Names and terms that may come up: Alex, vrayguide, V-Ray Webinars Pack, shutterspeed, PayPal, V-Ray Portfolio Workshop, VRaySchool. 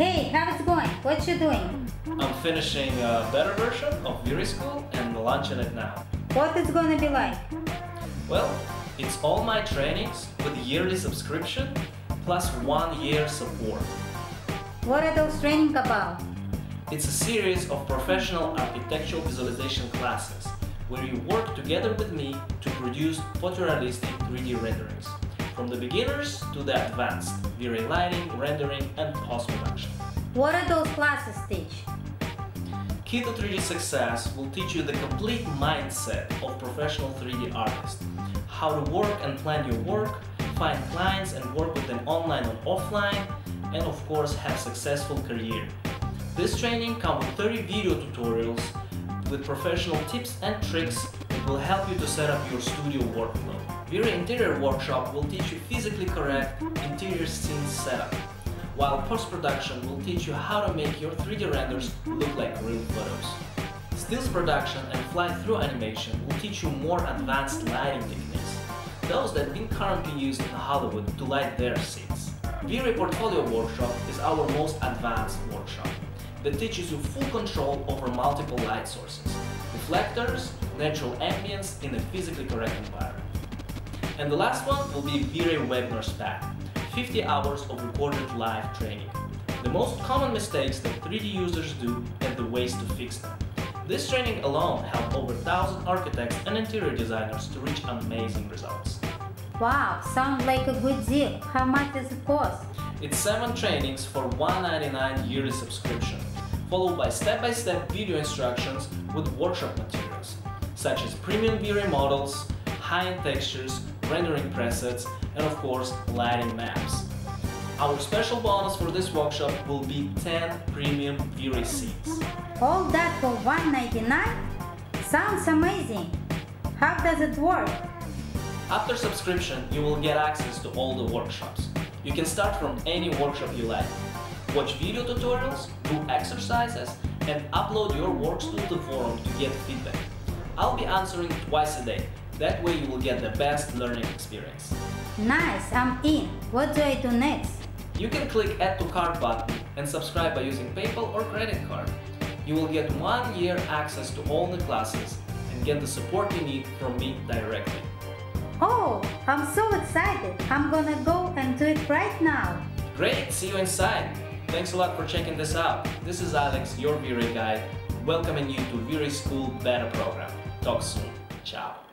Hey, how's it going? What you doing? I'm finishing a better version of V-Ray School and launching it now. What it's gonna be like? Well, it's all my trainings with yearly subscription plus 1 year support. What are those trainings about? It's a series of professional architectural visualization classes where you work together with me to produce photorealistic 3D renderings, from the beginners to the advanced, V-Ray lighting, rendering and post-production. What do those classes teach? Key to 3D Success will teach you the complete mindset of professional 3D artists, how to work and plan your work, find clients and work with them online and offline, and of course have a successful career. This training comes with 30 video tutorials with professional tips and tricks that will help you to set up your studio workflow. V-Ray Interior Workshop will teach you physically correct interior scene setup, while post-production will teach you how to make your 3D renders look like real photos. Stills production and fly-through animation will teach you more advanced lighting techniques, those that have been currently used in Hollywood to light their scenes. V-Ray Portfolio Workshop is our most advanced workshop that teaches you full control over multiple light sources, reflectors, natural ambience in a physically correct environment. And the last one will be V-Ray Webinars Pack, 50 hours of recorded live training. The most common mistakes that 3D users do and the ways to fix them. This training alone helped over 1,000 architects and interior designers to reach amazing results. Wow, sounds like a good deal. How much does it cost? It's 7 trainings for $199 yearly subscription, followed by step-by-step video instructions with workshop materials, such as premium V-Ray models, high-end textures, rendering presets, and of course, lighting maps. Our special bonus for this workshop will be 10 premium V-Ray seats. All that for $199? Sounds amazing! How does it work? After subscription, you will get access to all the workshops. You can start from any workshop you like, watch video tutorials, do exercises, and upload your works to the forum to get feedback. I'll be answering twice a day, that way you will get the best learning experience. Nice, I'm in. What do I do next? You can click Add to Cart button and subscribe by using PayPal or credit card. You will get 1 year access to all the classes and get the support you need from me directly. Oh, I'm so excited! I'm gonna go and do it right now! Great! See you inside! Thanks a lot for checking this out. This is Alex, your V-Ray guide, welcoming you to V-Ray School Beta Program. Talk soon. Ciao!